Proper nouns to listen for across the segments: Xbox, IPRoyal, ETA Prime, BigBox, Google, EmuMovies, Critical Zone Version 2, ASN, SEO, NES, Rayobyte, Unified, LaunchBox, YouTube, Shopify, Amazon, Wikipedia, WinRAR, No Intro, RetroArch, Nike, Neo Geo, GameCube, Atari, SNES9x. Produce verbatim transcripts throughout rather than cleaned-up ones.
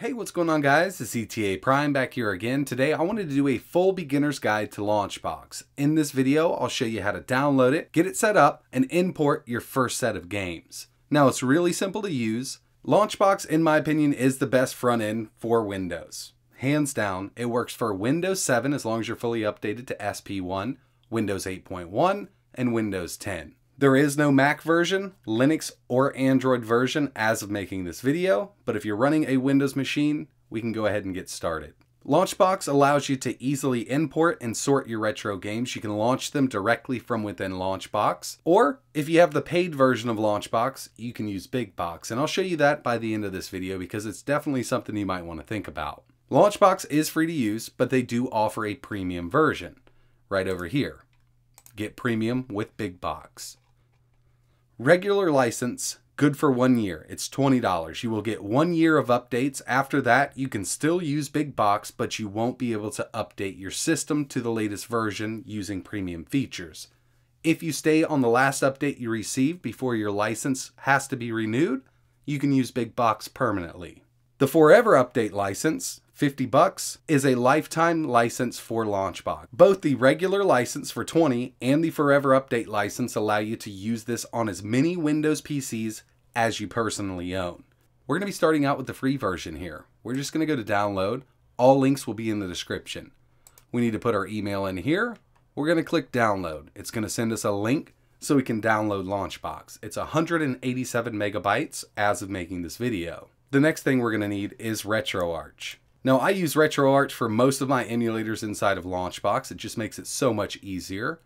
Hey, what's going on guys? It's E T A Prime back here again. Today I wanted to do a full beginner's guide to LaunchBox. In this video, I'll show you how to download it, get it set up, and import your first set of games. Now it's really simple to use. LaunchBox, in my opinion, is the best front end for Windows. Hands down, it works for Windows seven as long as you're fully updated to S P one, Windows eight point one, and Windows ten. There is no Mac version, Linux, or Android version as of making this video, but if you're running a Windows machine, we can go ahead and get started. LaunchBox allows you to easily import and sort your retro games. You can launch them directly from within LaunchBox, or if you have the paid version of LaunchBox, you can use BigBox, and I'll show you that by the end of this video because it's definitely something you might want to think about. LaunchBox is free to use, but they do offer a premium version right over here. Get premium with BigBox. Regular license, good for one year. It's twenty dollars. You will get one year of updates. After that, you can still use BigBox, but you won't be able to update your system to the latest version using premium features. If you stay on the last update you received before your license has to be renewed, you can use BigBox permanently. The Forever Update license, fifty bucks, is a lifetime license for LaunchBox. Both the regular license for twenty dollars and the Forever Update license allow you to use this on as many Windows P Cs as you personally own. We're going to be starting out with the free version here. We're just going to go to download. All links will be in the description. We need to put our email in here. We're going to click download. It's going to send us a link so we can download LaunchBox. It's one hundred eighty-seven megabytes as of making this video. The next thing we're going to need is RetroArch. Now I use RetroArch for most of my emulators inside of LaunchBox. It just makes it so much easier.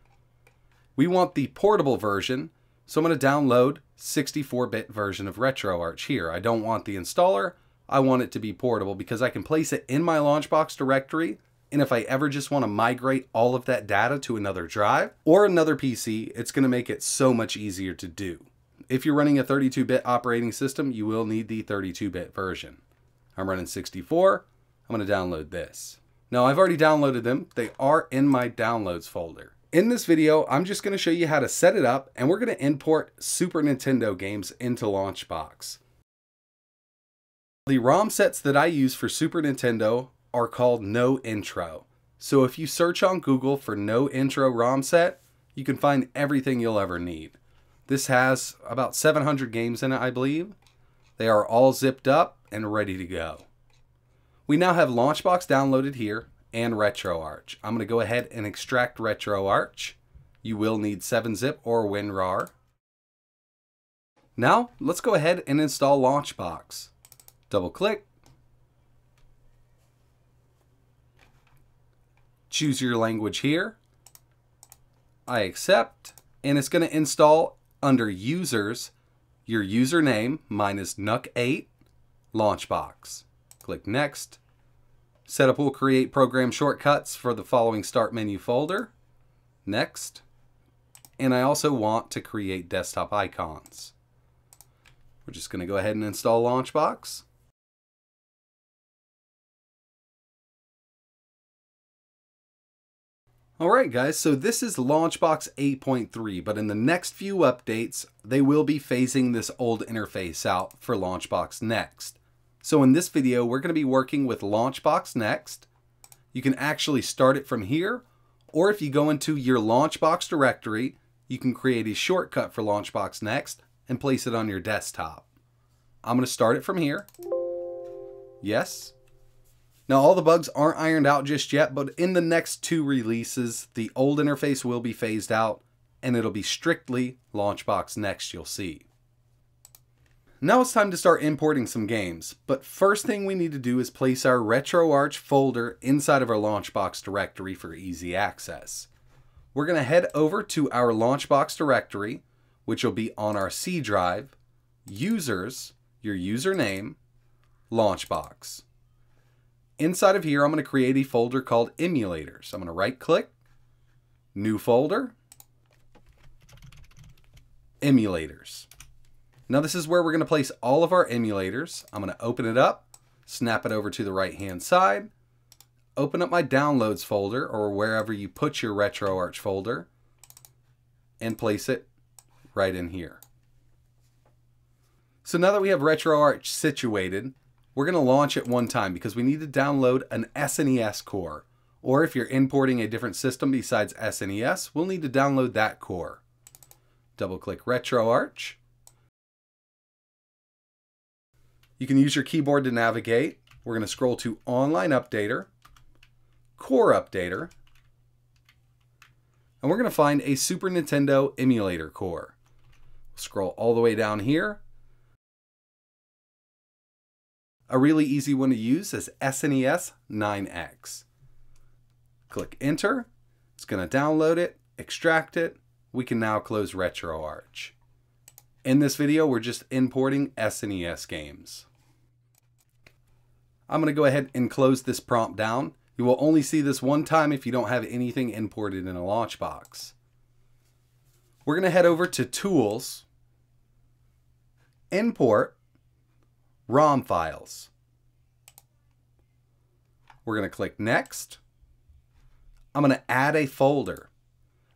We want the portable version, so I'm going to download sixty-four bit version of RetroArch here. I don't want the installer. I want it to be portable because I can place it in my LaunchBox directory, and if I ever just want to migrate all of that data to another drive or another P C, it's going to make it so much easier to do. If you're running a thirty-two bit operating system, you will need the thirty-two bit version. I'm running sixty-four. I'm going to download this. Now, I've already downloaded them. They are in my downloads folder. In this video, I'm just going to show you how to set it up, and we're going to import Super Nintendo games into LaunchBox. The ROM sets that I use for Super Nintendo are called No Intro. So if you search on Google for No Intro ROM set, you can find everything you'll ever need. This has about seven hundred games in it, I believe. They are all zipped up and ready to go. We now have LaunchBox downloaded here and RetroArch. I'm going to go ahead and extract RetroArch. You will need seven zip or WinRAR. Now, let's go ahead and install LaunchBox. Double click. Choose your language here. I accept, and it's going to install under Users, your username, mine is N U C eight, LaunchBox. Click Next. Setup will create program shortcuts for the following Start menu folder. Next. And I also want to create desktop icons. We're just going to go ahead and install LaunchBox. Alright guys, so this is LaunchBox eight point three, but in the next few updates, they will be phasing this old interface out for LaunchBox Next. So in this video, we're going to be working with LaunchBox Next. You can actually start it from here, or if you go into your LaunchBox directory, you can create a shortcut for LaunchBox Next and place it on your desktop. I'm going to start it from here. Yes. Now, all the bugs aren't ironed out just yet, but in the next two releases, the old interface will be phased out, and it'll be strictly LaunchBox Next, you'll see. Now it's time to start importing some games, but first thing we need to do is place our RetroArch folder inside of our LaunchBox directory for easy access. We're going to head over to our LaunchBox directory, which will be on our C drive, Users, your username, LaunchBox. Inside of here, I'm going to create a folder called Emulators. I'm going to right-click, New Folder, Emulators. Now this is where we're going to place all of our emulators. I'm going to open it up, snap it over to the right-hand side, open up my Downloads folder, or wherever you put your RetroArch folder, and place it right in here. So now that we have RetroArch situated, we're going to launch at one time because we need to download an S N E S core. Or if you're importing a different system besides S N E S, we'll need to download that core. Double-click RetroArch. You can use your keyboard to navigate. We're going to scroll to Online Updater, Core Updater, and we're going to find a Super Nintendo emulator core. Scroll all the way down here. A really easy one to use is S N E S nine X. Click Enter. It's going to download it, extract it. We can now close RetroArch. In this video, we're just importing S N E S games. I'm going to go ahead and close this prompt down. You will only see this one time if you don't have anything imported in a LaunchBox. We're going to head over to Tools, Import, ROM Files. We're going to click Next. I'm going to add a folder.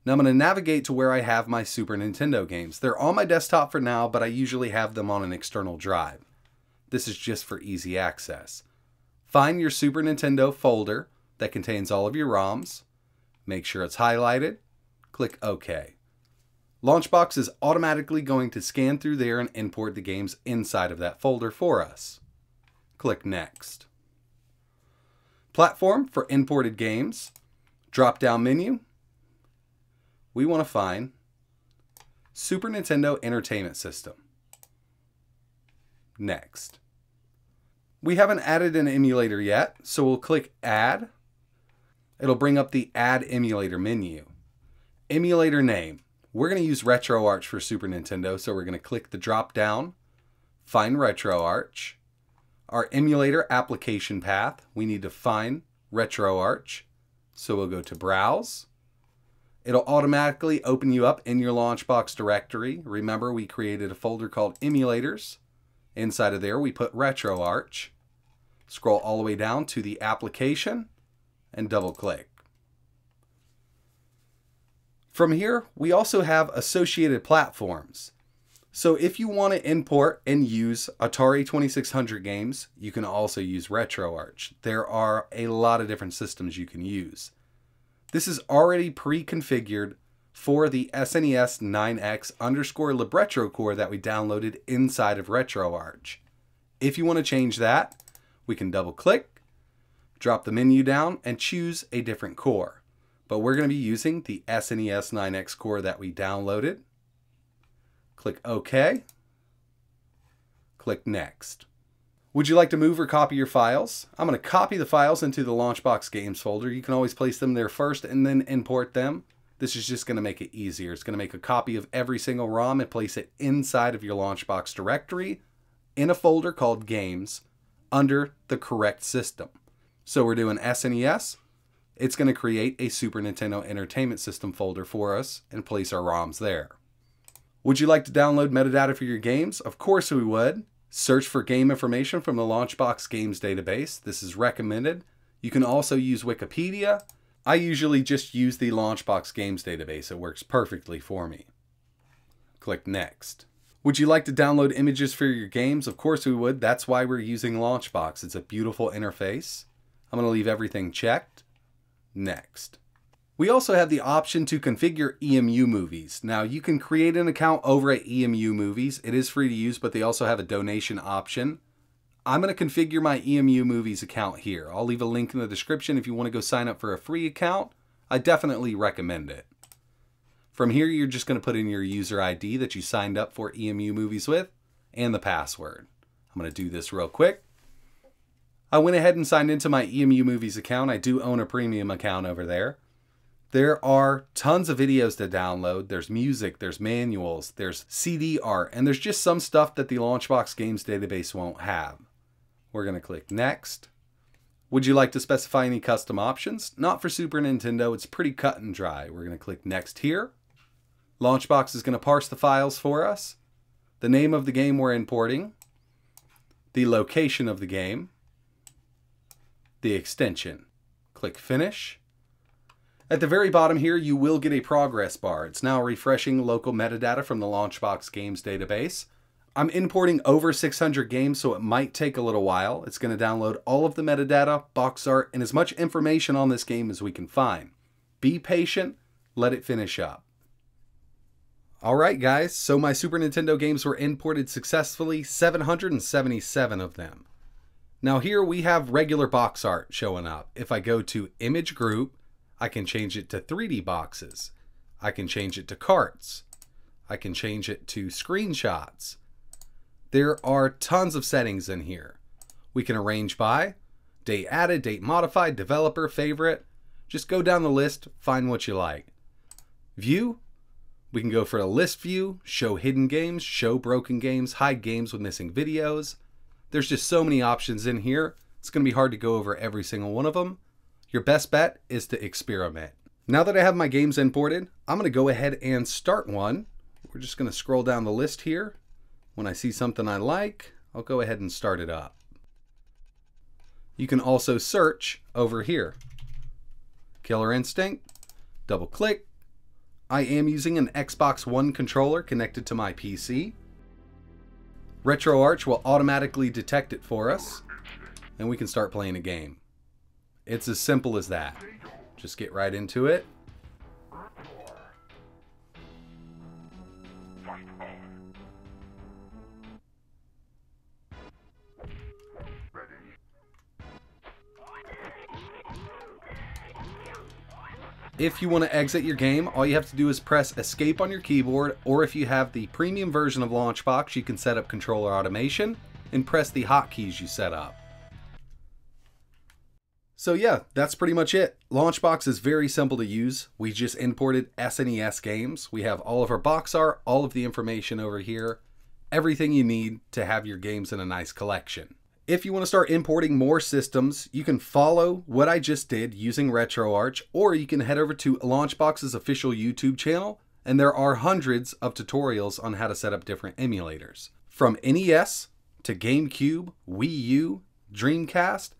Now I'm going to navigate to where I have my Super Nintendo games. They're on my desktop for now, but I usually have them on an external drive. This is just for easy access. Find your Super Nintendo folder that contains all of your ROMs. Make sure it's highlighted. Click OK. LaunchBox is automatically going to scan through there and import the games inside of that folder for us. Click Next. Platform for imported games. Drop down menu. We want to find Super Nintendo Entertainment System. Next. We haven't added an emulator yet, so we'll click Add. It'll bring up the Add Emulator menu. Emulator name. We're going to use RetroArch for Super Nintendo, so we're going to click the drop down, find RetroArch. Our emulator application path, we need to find RetroArch, so we'll go to Browse. It'll automatically open you up in your LaunchBox directory. Remember, we created a folder called Emulators. Inside of there, we put RetroArch. Scroll all the way down to the application and double-click. From here, we also have associated platforms. So if you want to import and use Atari twenty-six hundred games, you can also use RetroArch. There are a lot of different systems you can use. This is already pre-configured for the S N E S nine X underscore Libretto core that we downloaded inside of RetroArch. If you want to change that, we can double click, drop the menu down, and choose a different core. But we're going to be using the S N E S nine X core that we downloaded. Click OK. Click Next. Would you like to move or copy your files? I'm going to copy the files into the LaunchBox Games folder. You can always place them there first and then import them. This is just going to make it easier. It's going to make a copy of every single ROM and place it inside of your LaunchBox directory in a folder called Games under the correct system. So we're doing S N E S. It's going to create a Super Nintendo Entertainment System folder for us and place our ROMs there. Would you like to download metadata for your games? Of course we would. Search for game information from the LaunchBox Games database. This is recommended. You can also use Wikipedia. I usually just use the LaunchBox Games database. It works perfectly for me. Click Next. Would you like to download images for your games? Of course we would. That's why we're using LaunchBox. It's a beautiful interface. I'm going to leave everything checked. Next. We also have the option to configure E M U Movies. Now you can create an account over at E M U Movies. It is free to use, but they also have a donation option. I'm going to configure my E M U Movies account here. I'll leave a link in the description if you want to go sign up for a free account. I definitely recommend it. From here, you're just going to put in your user I D that you signed up for E M U Movies with and the password. I'm going to do this real quick. I went ahead and signed into my E M U Movies account. I do own a premium account over there. There are tons of videos to download. There's music, there's manuals, there's C D art, and there's just some stuff that the LaunchBox Games database won't have. We're going to click Next. Would you like to specify any custom options? Not for Super Nintendo. It's pretty cut and dry. We're going to click Next here. LaunchBox is going to parse the files for us, the name of the game we're importing, the location of the game, the extension. Click Finish. At the very bottom here, you will get a progress bar. It's now refreshing local metadata from the LaunchBox Games database. I'm importing over six hundred games, so it might take a little while. It's going to download all of the metadata, box art, and as much information on this game as we can find. Be patient, let it finish up. Alright guys, so my Super Nintendo games were imported successfully, seven hundred seventy-seven of them. Now here we have regular box art showing up. If I go to Image Group, I can change it to three D boxes. I can change it to carts. I can change it to screenshots. There are tons of settings in here. We can arrange by date added, date modified, developer, favorite. Just go down the list, find what you like. View, we can go for a list view, show hidden games, show broken games, hide games with missing videos. There's just so many options in here. It's going to be hard to go over every single one of them. Your best bet is to experiment. Now that I have my games imported, I'm going to go ahead and start one. We're just going to scroll down the list here. When I see something I like, I'll go ahead and start it up. You can also search over here. Killer Instinct, double click. I am using an Xbox One controller connected to my P C. RetroArch will automatically detect it for us, and we can start playing a game. It's as simple as that. Just get right into it. If you want to exit your game, all you have to do is press escape on your keyboard, or if you have the premium version of LaunchBox, you can set up controller automation and press the hotkeys you set up. So yeah, that's pretty much it. LaunchBox is very simple to use. We just imported S N E S games. We have all of our box art, all of the information over here, everything you need to have your games in a nice collection. If you want to start importing more systems, you can follow what I just did using RetroArch, or you can head over to LaunchBox's official YouTube channel, and there are hundreds of tutorials on how to set up different emulators. From N E S to GameCube, Wii U, Dreamcast,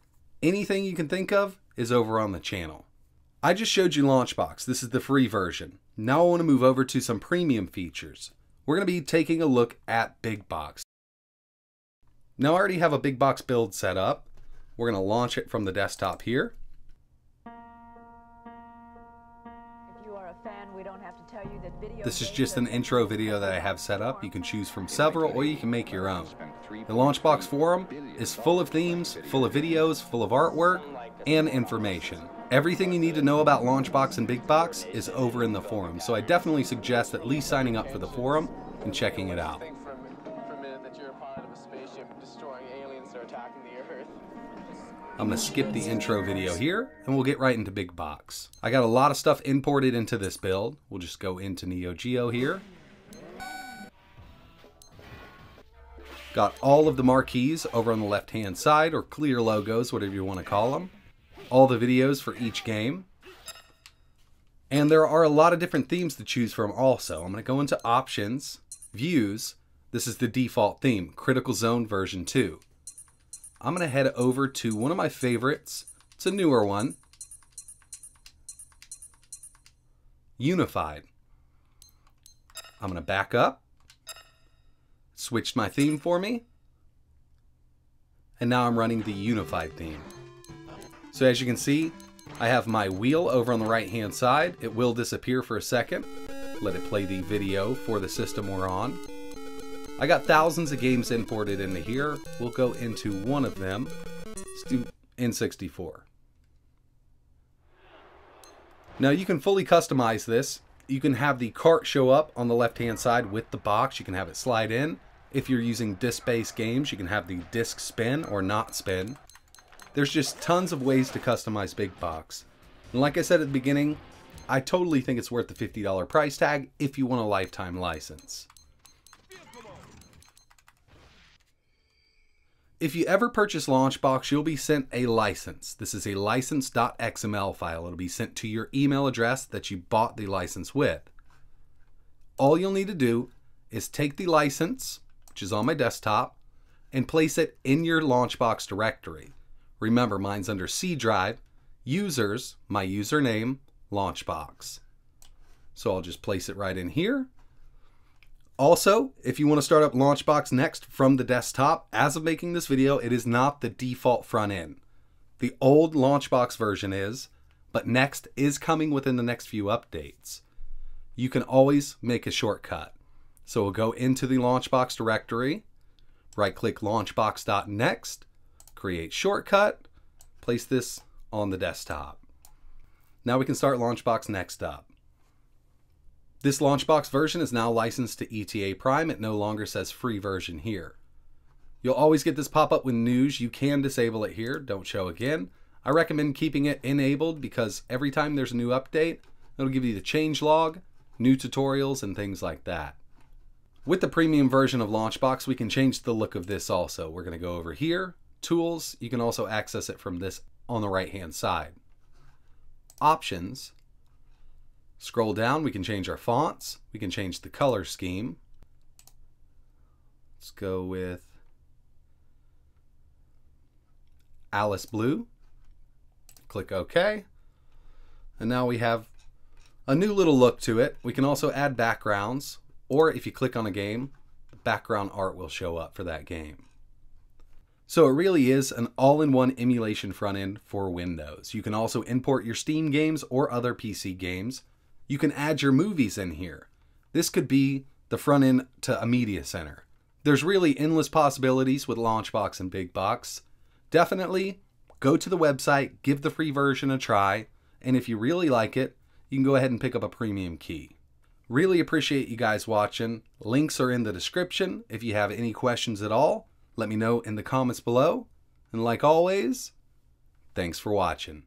anything you can think of is over on the channel. I just showed you LaunchBox. This is the free version. Now I want to move over to some premium features. We're going to be taking a look at BigBox. Now I already have a big box build set up. We're going to launch it from the desktop here. If you are a fan, we don't have to tell you that video this is just an intro video that I have set up. You can choose from several, or you can make your own. The LaunchBox forum is full of themes, full of videos, full of artwork, and information. Everything you need to know about LaunchBox and BigBox is over in the forum, so I definitely suggest at least signing up for the forum and checking it out. I'm going to skip the intro video here, and we'll get right into BigBox. I got a lot of stuff imported into this build. We'll just go into Neo Geo here. Got all of the marquees over on the left-hand side, or clear logos, whatever you want to call them. All the videos for each game. And there are a lot of different themes to choose from also. I'm going to go into Options, Views. This is the default theme, Critical Zone Version two. I'm going to head over to one of my favorites. It's a newer one. Unified. I'm going to back up. Switch my theme for me. And now I'm running the Unified theme. So as you can see, I have my wheel over on the right hand side. It will disappear for a second. Let it play the video for the system we're on. I got thousands of games imported into here. We'll go into one of them. Let's do N sixty-four. Now you can fully customize this. You can have the cart show up on the left-hand side with the box. You can have it slide in. If you're using disc-based games, you can have the disc spin or not spin. There's just tons of ways to customize BigBox. And like I said at the beginning, I totally think it's worth the fifty dollar price tag if you want a lifetime license. If you ever purchase LaunchBox, you'll be sent a license. This is a license dot X M L file. It'll be sent to your email address that you bought the license with. All you'll need to do is take the license, which is on my desktop, and place it in your LaunchBox directory. Remember, mine's under C drive, users, my username, LaunchBox. So I'll just place it right in here. Also, if you want to start up LaunchBox Next from the desktop, as of making this video, it is not the default front end. The old LaunchBox version is, but Next is coming within the next few updates. You can always make a shortcut. So we'll go into the LaunchBox directory, right-click launchbox.next, create shortcut, place this on the desktop. Now we can start LaunchBox Next up. This LaunchBox version is now licensed to E T A Prime. It no longer says free version here. You'll always get this pop up with news. You can disable it here. Don't show again. I recommend keeping it enabled because every time there's a new update, it'll give you the changelog, new tutorials, and things like that. With the premium version of LaunchBox, we can change the look of this also. We're going to go over here, Tools. You can also access it from this on the right-hand side. Options. Scroll down, we can change our fonts, we can change the color scheme. Let's go with Alice Blue. Click OK. And now we have a new little look to it. We can also add backgrounds, or if you click on a game, the background art will show up for that game. So it really is an all-in-one emulation front end for Windows. You can also import your Steam games or other P C games. You can add your movies in here. This could be the front end to a media center. There's really endless possibilities with LaunchBox and BigBox. Definitely go to the website, give the free version a try, and if you really like it, you can go ahead and pick up a premium key. Really appreciate you guys watching. Links are in the description. If you have any questions at all, let me know in the comments below. And like always, thanks for watching.